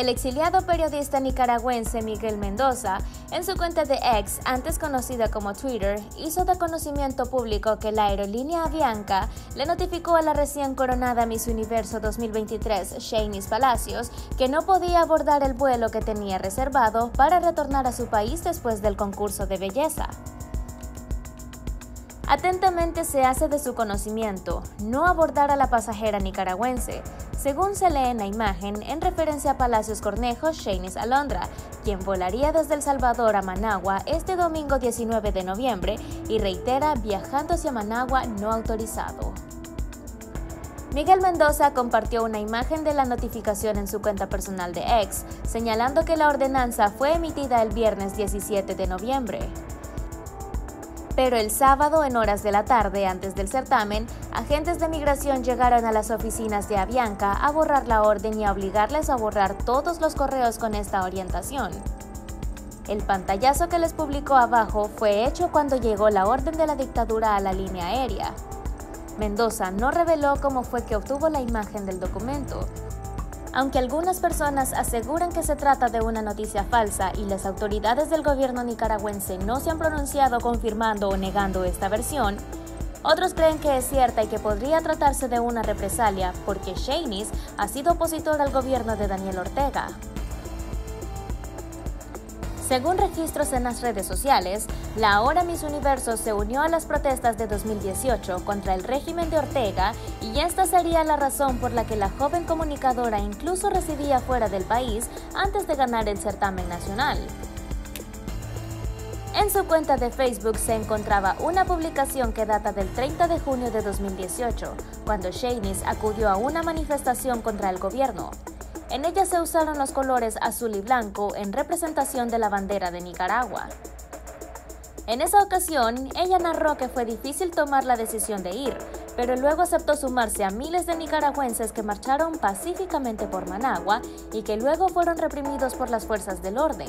El exiliado periodista nicaragüense Miguel Mendoza, en su cuenta de X, antes conocida como Twitter, hizo de conocimiento público que la aerolínea Avianca le notificó a la recién coronada Miss Universo 2023, Sheynnis Palacios, que no podía abordar el vuelo que tenía reservado para retornar a su país después del concurso de belleza. Atentamente se hace de su conocimiento no abordar a la pasajera nicaragüense, según se lee en la imagen, en referencia a Palacios Cornejo Sheynnis Alondra, quien volaría desde El Salvador a Managua este domingo 19 de noviembre y reitera viajando hacia Managua no autorizado. Miguel Mendoza compartió una imagen de la notificación en su cuenta personal de X, señalando que la ordenanza fue emitida el viernes 17 de noviembre. Pero el sábado, en horas de la tarde antes del certamen, agentes de migración llegaron a las oficinas de Avianca a borrar la orden y a obligarles a borrar todos los correos con esta orientación. El pantallazo que les publicó abajo fue hecho cuando llegó la orden de la dictadura a la línea aérea. Mendoza no reveló cómo fue que obtuvo la imagen del documento. Aunque algunas personas aseguran que se trata de una noticia falsa y las autoridades del gobierno nicaragüense no se han pronunciado confirmando o negando esta versión, otros creen que es cierta y que podría tratarse de una represalia porque Sheynnis ha sido opositor al gobierno de Daniel Ortega. Según registros en las redes sociales, la ahora Miss Universo se unió a las protestas de 2018 contra el régimen de Ortega y esta sería la razón por la que la joven comunicadora incluso residía fuera del país antes de ganar el certamen nacional. En su cuenta de Facebook se encontraba una publicación que data del 30 de junio de 2018, cuando Sheynnis acudió a una manifestación contra el gobierno. En ella se usaron los colores azul y blanco en representación de la bandera de Nicaragua. En esa ocasión, ella narró que fue difícil tomar la decisión de ir, pero luego aceptó sumarse a miles de nicaragüenses que marcharon pacíficamente por Managua y que luego fueron reprimidos por las fuerzas del orden.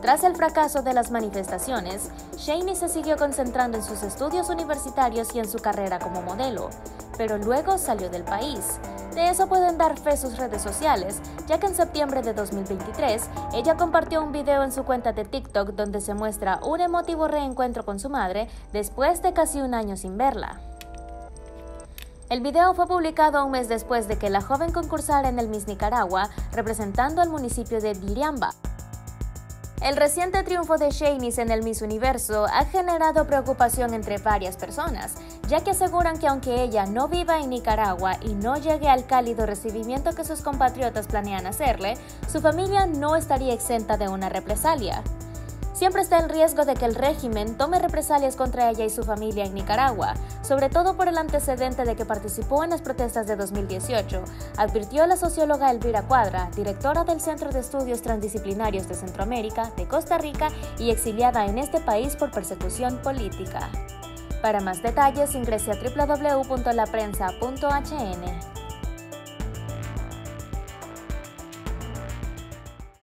Tras el fracaso de las manifestaciones, Sheynnis se siguió concentrando en sus estudios universitarios y en su carrera como modelo, pero luego salió del país. De eso pueden dar fe sus redes sociales, ya que en septiembre de 2023, ella compartió un video en su cuenta de TikTok donde se muestra un emotivo reencuentro con su madre después de casi un año sin verla. El video fue publicado un mes después de que la joven concursara en el Miss Nicaragua, representando al municipio de Diriamba. El reciente triunfo de Sheynnis en el Miss Universo ha generado preocupación entre varias personas, ya que aseguran que aunque ella no viva en Nicaragua y no llegue al cálido recibimiento que sus compatriotas planean hacerle, su familia no estaría exenta de una represalia. Siempre está el riesgo de que el régimen tome represalias contra ella y su familia en Nicaragua, sobre todo por el antecedente de que participó en las protestas de 2018, advirtió la socióloga Elvira Cuadra, directora del Centro de Estudios Transdisciplinarios de Centroamérica, de Costa Rica y exiliada en este país por persecución política. Para más detalles ingrese a www.laprensa.hn.